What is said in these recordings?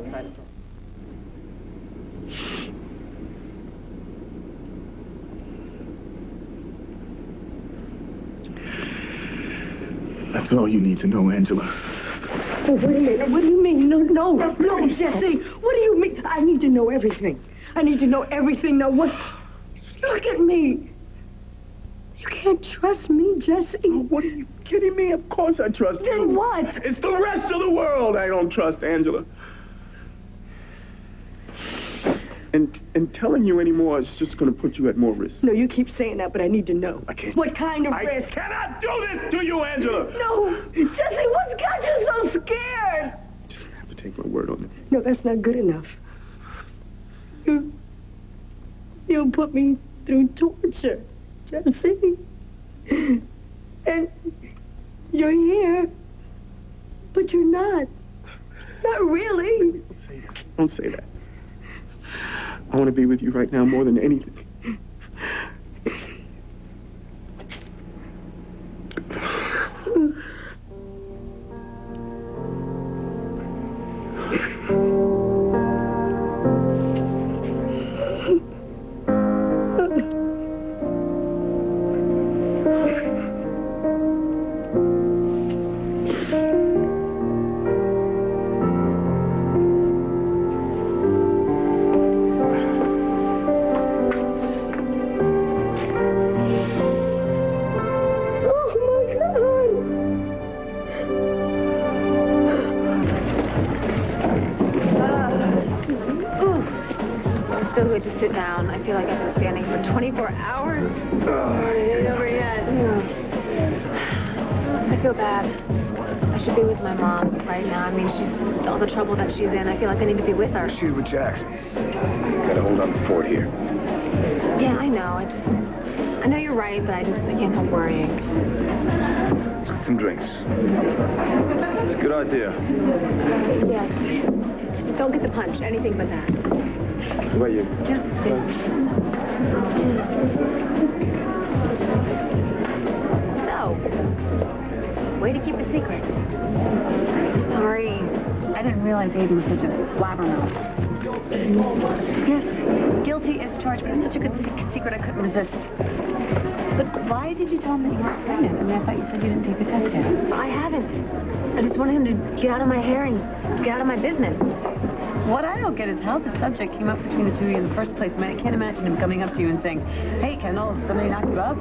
We'll try to... That's all you need to know, Angela. Oh, wait a minute. What do you mean? No, Jesse. What do you mean? I need to know everything. I need to know everything. Now, what? Look at me. You can't trust me, Jesse. Oh, what are you kidding me? Of course I trust you. Then what? It's the rest of the world I don't trust, Angela. And telling you anymore is just going to put you at more risk. No, you keep saying that, but I need to know. I can't. What kind of risk? I cannot do this to you, Angela! No! Jesse, what's got you so scared? You just have to take my word on it. No, that's not good enough. You'll put me through torture, Jesse. And you're here, but you're not. Not really. Don't say that. I want to be with you right now more than anything. With Jackson. Gotta hold on the fort here. Yeah, I know. I know you're right, but I can't help worrying. Let's get some drinks. It's a good idea. Yeah. Don't get the punch. Anything but that. What about you? Yeah. So, way to keep a secret. Sorry. I didn't realize Aidan was such a blabbermouth. Yes, guilty as charged, but it was such a good secret I couldn't resist. But why did you tell him that you were pregnant? I mean, I thought you said you didn't take the test yet. I haven't. I just wanted him to get out of my hair and get out of my business. What I don't get is how the subject came up between the two of you in the first place. I mean, I can't imagine him coming up to you and saying, "Hey, Kendall, somebody knocked you up."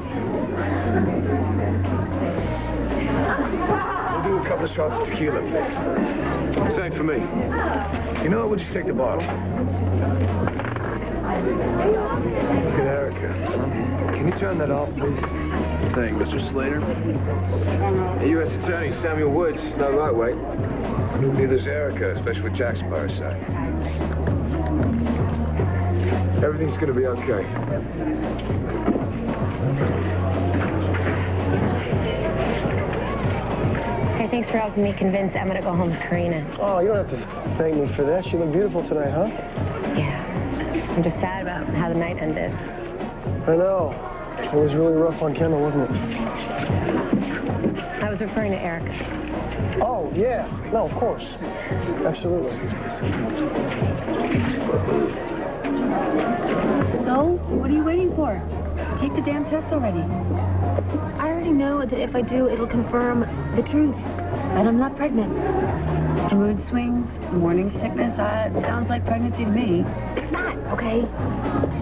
We'll do a couple of shots of tequila. Same for me. You know what? We'll just take the bottle. Look at Erica. Can you turn that off, please? Thank you, Mr. Slater. Hey, U.S. Attorney Samuel Woods. No right way. Neither is Erica, especially with Jackson by her side. Everything's going to be okay. Hey, thanks for helping me convince Emma to go home with Karina. Oh, you don't have to thank me for that. She looked beautiful tonight, huh? Yeah. I'm just sad about how the night ended. I know. It was really rough on Kendall, wasn't it? I was referring to Eric. Oh, yeah. No, of course. Absolutely. So, what are you waiting for? Take the damn test already. I already know that if I do, it'll confirm the truth, that I'm not pregnant. Mood swings, morning sickness, it sounds like pregnancy to me. It's not, okay?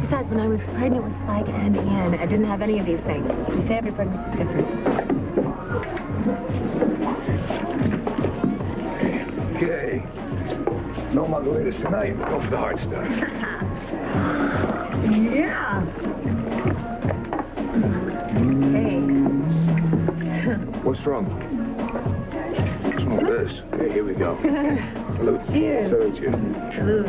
Besides, when I was pregnant with Spike and Ann, I didn't have any of these things. You say every pregnancy is different. Okay. No margaritas tonight. Go for the hard stuff. Yeah. What's wrong? What's wrong with this? Okay, here we go. Hello. Cheers. Hello, cheers. Hello.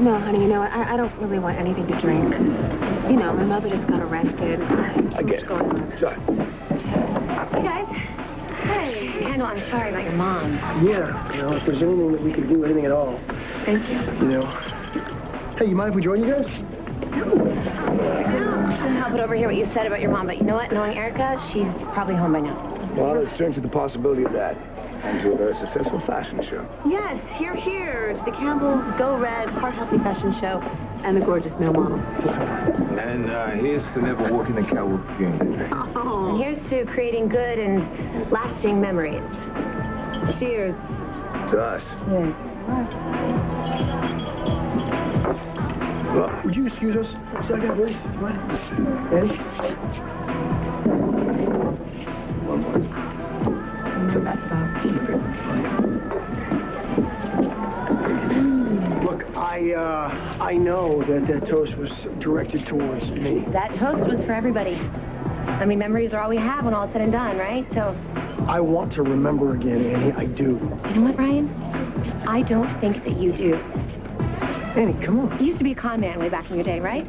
No, honey, you know what? I don't really want anything to drink. You know, my mother just got arrested. I get it. Sorry. Hey, guys. Hey, Kendall, I'm sorry about your mom. Yeah, you know, if there's anything that we could do, anything at all. Thank you. You know. Hey, you mind if we join you guys? I couldn't help but overhear what you said about your mom, but you know what? Knowing Erica, she's probably home by now. Well, let's turn to the possibility of that. And to a very successful fashion show. Yes, hear, hear. The Campbell's Go Red Heart Healthy Fashion Show and the gorgeous male model. And here's to never walking the cowboy funeral. Oh. And here's to creating good and lasting memories. Cheers. To us. Yes. Well, would you excuse us for a second, please? One more. Look, I know that toast was directed towards me. That toast was for everybody. I mean, memories are all we have when all is said and done, right? So I want to remember again, Annie. I do. You know what, Ryan? I don't think that you do. Annie, come on. You used to be a con man way back in your day, right?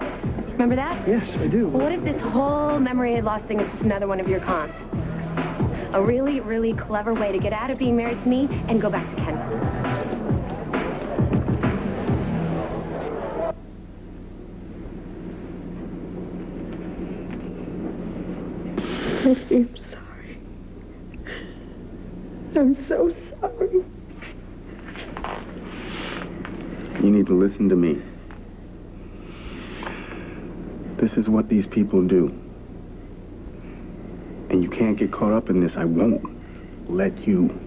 Remember that? Yes, I do. Well, what if this whole memory loss thing is just another one of your cons? A really, really clever way to get out of being married to me and go back to Kendall. Jesse, I'm sorry. I'm so sorry. You need to listen to me. This is what these people do. And you can't get caught up in this. I won't let you.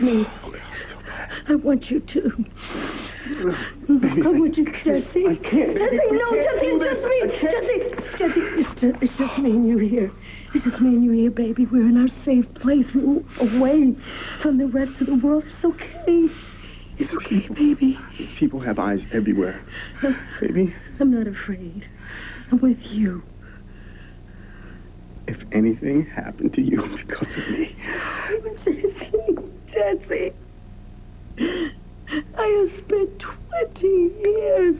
Me. I want you to. I want you, Jesse. I can't. Jesse, no, Jesse, it's just me. Jesse, it's just me and you here. It's just me and you here, baby. We're in our safe place. We're away from the rest of the world. It's okay. It's okay, baby. People have eyes everywhere. Baby. I'm not afraid. I'm with you. If anything happened to you because of me. Jesse, I have spent 20 years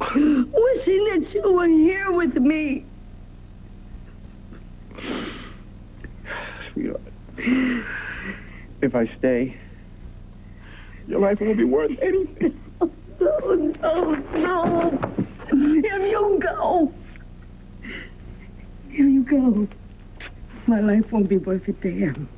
wishing that you were here with me. Sweetheart, if I stay, your life won't be worth anything. No. Here you go. Here you go. My life won't be worth a damn.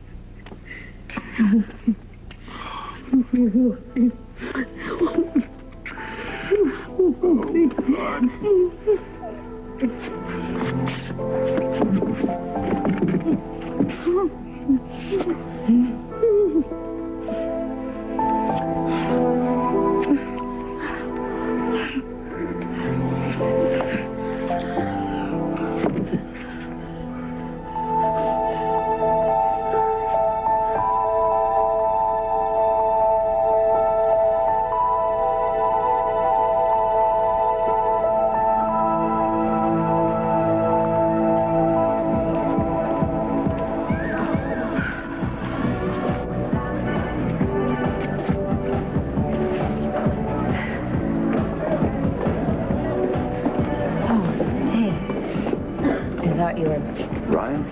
Ryan,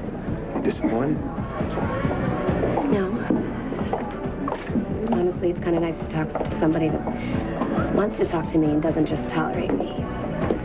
disappointed? No. Honestly, it's kind of nice to talk to somebody that wants to talk to me and doesn't just tolerate me.